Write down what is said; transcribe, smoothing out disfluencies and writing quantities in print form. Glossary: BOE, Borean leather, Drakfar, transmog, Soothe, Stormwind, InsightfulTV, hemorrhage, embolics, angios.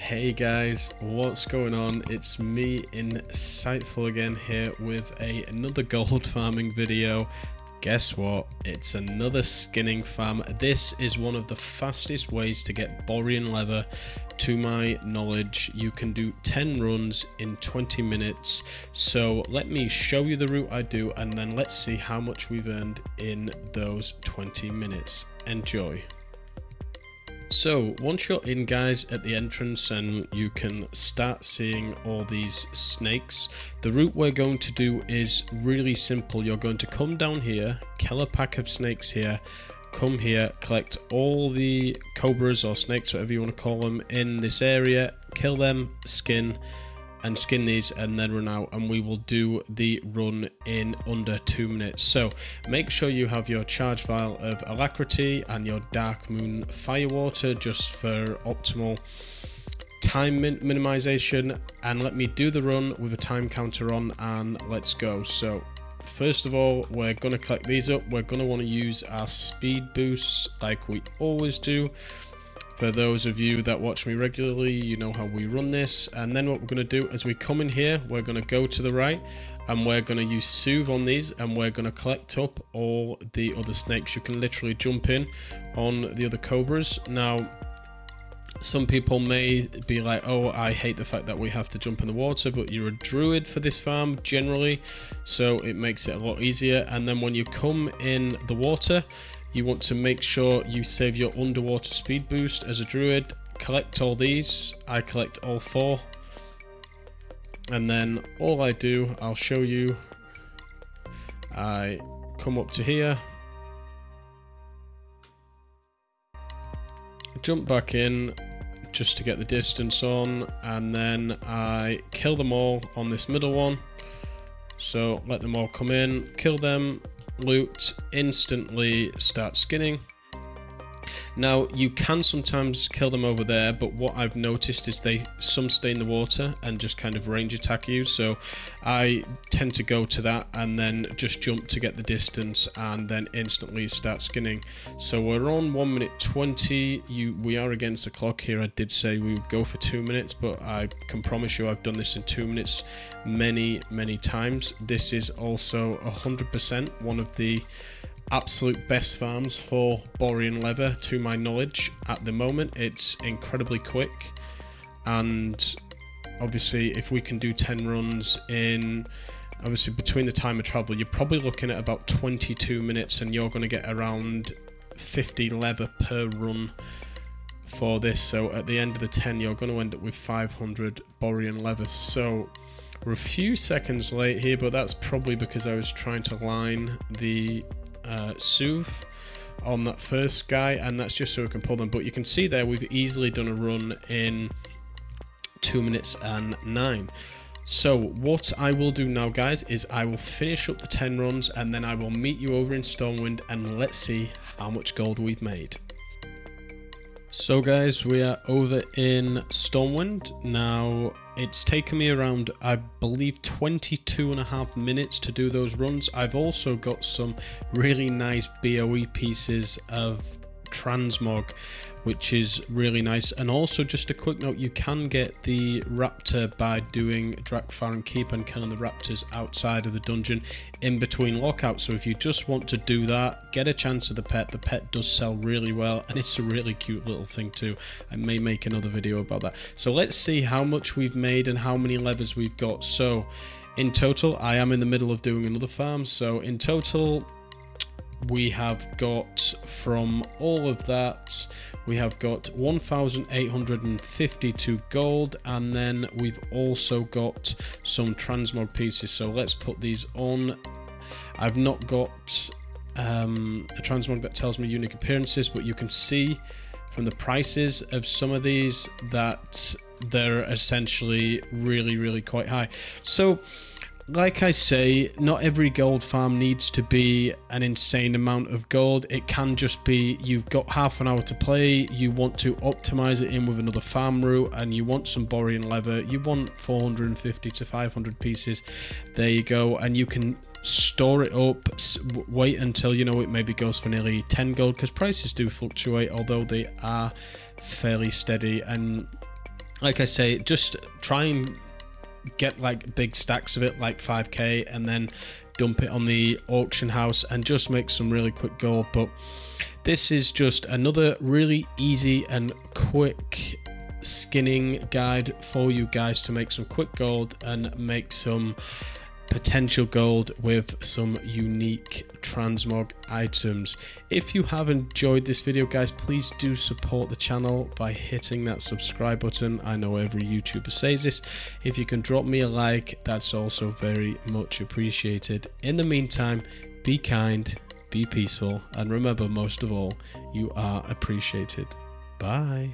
Hey guys, what's going on? It's me, Insightful, again here with another gold farming video. Guess what? It's another skinning farm. This is one of the fastest ways to get Borean leather. To my knowledge, you can do 10 runs in 20 minutes. So let me show you the route I do, and then let's see how much we've earned in those 20 minutes. Enjoy. So once you're in, guys, at the entrance, and you can start seeing all these snakes. The route we're going to do is really simple. You're going to come down here, kill a pack of snakes here, come here, collect all the cobras or snakes, whatever you want to call them, in this area, kill them, skin these, and then run out, and we will do the run in under 2 minutes. So make sure you have your charge vial of alacrity and your dark moon firewater just for optimal time minimization, and let me do the run with a time counter on, and let's go. So first of all, we're going to collect these up. We're going to want to use our speed boosts like we always do. For those of you that watch me regularly, you know how we run this. And then what we're going to do is we come in here, we're going to go to the right, and we're going to use Soothe on these, and we're going to collect up all the other snakes. You can literally jump in on the other cobras. Now, some people may be like, oh, I hate the fact that we have to jump in the water, but you're a druid for this farm generally, so it makes it a lot easier. And then when you come in the water, you want to make sure you save your underwater speed boost as a druid. Collect all these. I collect all four, and then all I do, I'll show you, I come up to here, jump back in just to get the distance on, and then I kill them all on this middle one. So let them all come in, kill them, loot, instantly start skinning. Now you can sometimes kill them over there, but what I've noticed is some stay in the water and just kind of range attack you, so I tend to go to that and then just jump to get the distance and then instantly start skinning. So we're on 1 minute 20. We are against the clock here. I did say we would go for 2 minutes, but I can promise you I've done this in 2 minutes many times. This is also 100% one of the absolute best farms for Borean leather to my knowledge at the moment. It's incredibly quick, and obviously if we can do 10 runs in, obviously between the time of travel, you're probably looking at about 22 minutes, and you're going to get around 50 leather per run for this. So at the end of the 10, you're going to end up with 500 Borean leather. So we're a few seconds late here, but that's probably because I was trying to line the Soothe on that first guy, and that's just so we can pull them. But you can see there we've easily done a run in 2 minutes and 9. So what I will do now, guys, is I will finish up the 10 runs, and then I will meet you over in Stormwind, and let's see how much gold we've made. So guys, we are over in Stormwind. Now it's taken me around, I believe, 22.5 minutes to do those runs. I've also got some really nice BOE pieces of transmog, which is really nice. And also, just a quick note, you can get the raptor by doing Drakfar and Keep and killing the raptors outside of the dungeon in between lockouts. So if you just want to do that, get a chance at the pet. The pet does sell really well, and it's a really cute little thing too. I may make another video about that. So let's see how much we've made and how many levers we've got. So in total, I am in the middle of doing another farm, so in total we have got, from all of that, we have got 1,852 gold, and then we've also got some transmog pieces. So let's put these on. I've not got a transmog that tells me unique appearances, but you can see from the prices of some of these that they're essentially really quite high. So like I say, not every gold farm needs to be an insane amount of gold. It can just be, you've got half an hour to play, you want to optimize it in with another farm route, and you want some Borean leather, you want 450 to 500 pieces. There you go. And you can store it up, wait until, you know, it maybe goes for nearly 10 gold, because prices do fluctuate, although they are fairly steady. And like I say, just try and get like big stacks of it, like 5k, and then dump it on the auction house and just make some really quick gold. But this is just another really easy and quick skinning guide for you guys to make some quick gold and make some potential gold with some unique transmog items. If you have enjoyed this video, guys, please do support the channel by hitting that subscribe button. I know every YouTuber says this. If you can drop me a like, that's also very much appreciated. In the meantime, be kind, be peaceful, and remember, most of all, you are appreciated. Bye.